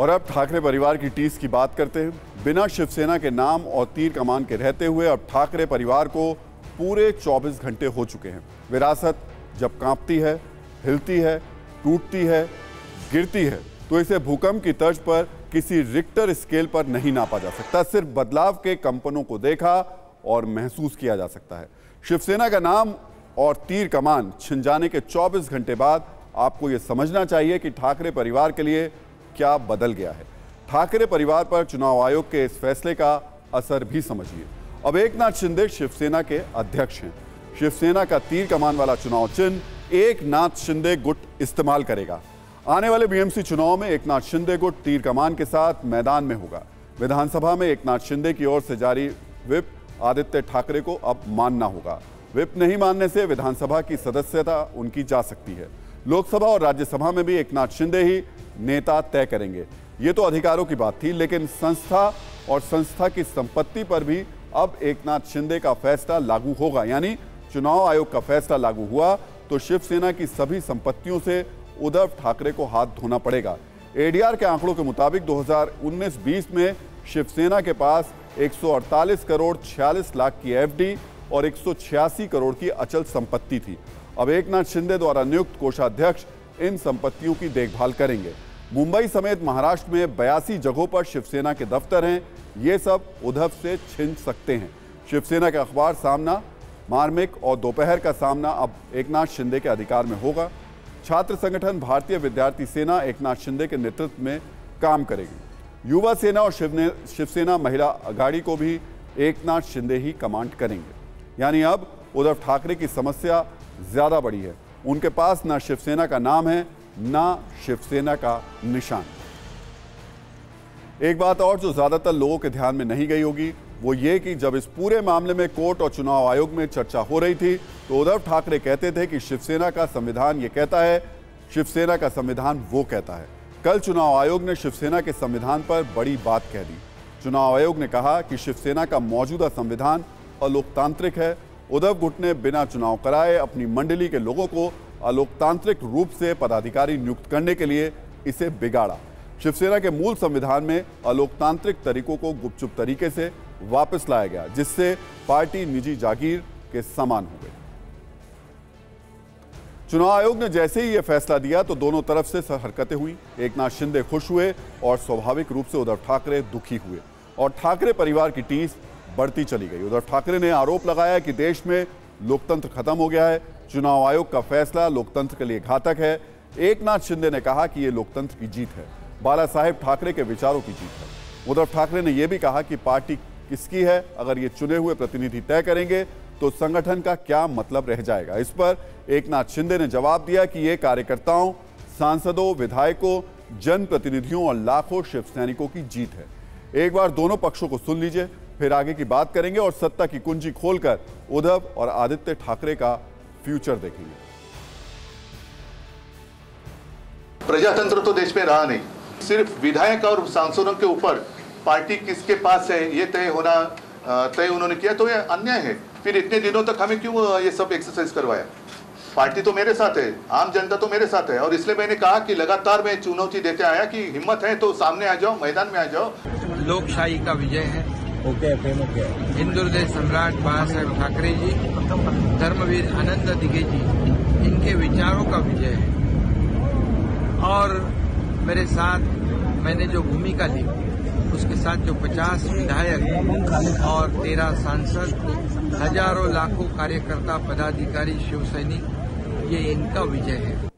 और अब ठाकरे परिवार की टीस की बात करते हैं। बिना शिवसेना के नाम और तीर कमान के रहते हुए अब ठाकरे परिवार को पूरे 24 घंटे हो चुके हैं। विरासत जब कांपती है, हिलती है, टूटती है, गिरती है, तो इसे भूकंप की तर्ज पर किसी रिक्टर स्केल पर नहीं नापा जा सकता। सिर्फ बदलाव के कंपनों को देखा और महसूस किया जा सकता है। शिवसेना का नाम और तीर कमान छिन जाने के 24 घंटे बाद आपको ये समझना चाहिए कि ठाकरे परिवार के लिए क्या बदल गया है। ठाकरे परिवार पर चुनाव आयोग के इस फैसले का असर भी समझिए। अब एकनाथ शिंदे शिवसेना के अध्यक्ष हैं। शिवसेना का तीर कमान वाला चुनाव चिन्ह एकनाथ शिंदे गुट इस्तेमाल करेगा। आने वाले बीएमसी चुनाव में एकनाथ शिंदे गुट तीर कमान के साथ मैदान में होगा। विधानसभा में एकनाथ शिंदे की ओर से जारी व्हिप आदित्य ठाकरे को अब मानना होगा। व्हिप नहीं मानने से विधानसभा की सदस्यता उनकी जा सकती है। लोकसभा और राज्यसभा में भी एकनाथ शिंदे ही नेता तय करेंगे। ये तो अधिकारों की बात थी, लेकिन संस्था और संस्था की संपत्ति पर भी अब एकनाथ शिंदे का फैसला लागू होगा। यानी चुनाव आयोग का फैसला लागू हुआ तो शिवसेना की सभी संपत्तियों से उद्धव ठाकरे को हाथ धोना पड़ेगा। एडीआर के आंकड़ों के मुताबिक 2019-20 में शिवसेना के पास 148 करोड़ 46 लाख की एफडी और 186 करोड़ की अचल संपत्ति थी। अब एकनाथ शिंदे द्वारा नियुक्त कोषाध्यक्ष इन संपत्तियों की देखभाल करेंगे। मुंबई समेत महाराष्ट्र में 82 जगहों पर शिवसेना के दफ्तर हैं। ये सब उद्धव से छिन सकते हैं। शिवसेना के अखबार सामना, मार्मिक और दोपहर का सामना अब एकनाथ शिंदे के अधिकार में होगा। छात्र संगठन भारतीय विद्यार्थी सेना एकनाथ शिंदे के नेतृत्व में काम करेगी। युवा सेना और शिवसेना महिला अघाड़ी को भी एकनाथ शिंदे ही कमांड करेंगे। यानी अब उद्धव ठाकरे की समस्या ज़्यादा बड़ी है। उनके पास ना शिवसेना का नाम है, ना शिवसेना का निशान। एक बात और जो ज़्यादातर लोगों के ध्यान में नहीं गई होगी वो ये कि जब इस पूरे मामले में कोर्ट और चुनाव आयोग में चर्चा हो रही थी तो उद्धव ठाकरे कहते थे कि शिवसेना का संविधान ये कहता है, शिवसेना का संविधान वो कहता है। कल चुनाव आयोग ने शिवसेना के संविधान पर बड़ी बात कह दी। चुनाव आयोग ने कहा कि शिवसेना का मौजूदा संविधान अलोकतांत्रिक है। उद्धव गुट ने बिना चुनाव कराए अपनी मंडली के लोगों को अलोकतांत्रिक रूप से पदाधिकारी नियुक्त करने के लिए इसे बिगाड़ा। शिवसेना के मूल संविधान में अलोकतांत्रिक तरीकों को गुपचुप तरीके से वापस लाया गया, जिससे पार्टी निजी जागीर के समान हो गई। चुनाव आयोग ने जैसे ही यह फैसला दिया तो दोनों तरफ से हरकतें हुई। एकनाथ शिंदे खुश हुए और स्वाभाविक रूप से उद्धव ठाकरे दुखी हुए और ठाकरे परिवार की टीस बढ़ती चली गई। उद्धव ठाकरे ने आरोप लगाया कि देश में लोकतंत्र खत्म हो गया है, चुनाव आयोग का फैसला लोकतंत्र के लिए घातक है। एकनाथ शिंदे ने कहा कि ये लोकतंत्र की जीत है, बाला साहेब ठाकरे के विचारों की जीत है। उद्धव ठाकरे ने यह भी कहा कि पार्टी किसकी है, अगर ये चुने हुए प्रतिनिधि तय करेंगे तो संगठन का क्या मतलब रह जाएगा। इस पर एकनाथ शिंदे ने जवाब दिया कि ये कार्यकर्ताओं, सांसदों, विधायकों, जनप्रतिनिधियों और लाखों शिव सैनिकों की जीत है। एक बार दोनों पक्षों को सुन लीजिए, फिर आगे की बात करेंगे और सत्ता की कुंजी खोलकर उद्धव और आदित्य ठाकरे का फ्यूचर देखेंगे। प्रजातंत्र तो देश में रहा नहीं, सिर्फ विधायक और सांसदों के ऊपर पार्टी किसके पास है ये तय होना तय उन्होंने किया तो ये अन्याय है। फिर इतने दिनों तक हमें क्यों ये सब एक्सरसाइज करवाया। पार्टी तो मेरे साथ है, आम जनता तो मेरे साथ है और इसलिए मैंने कहा कि लगातार मैं चुनौती देते आया कि हिम्मत है तो सामने आ जाओ, मैदान में आ जाओ। लोकशाही का विजय है। हिंदू हृदय सम्राट बाला साहेब ठाकरे जी, धर्मवीर आनंद दिघे जी, इनके विचारों का विजय है। और मेरे साथ मैंने जो भूमिका ली उसके साथ जो 50 विधायक और 13 सांसद, हजारों लाखों कार्यकर्ता, पदाधिकारी, शिव सैनिक, ये इनका विजय है।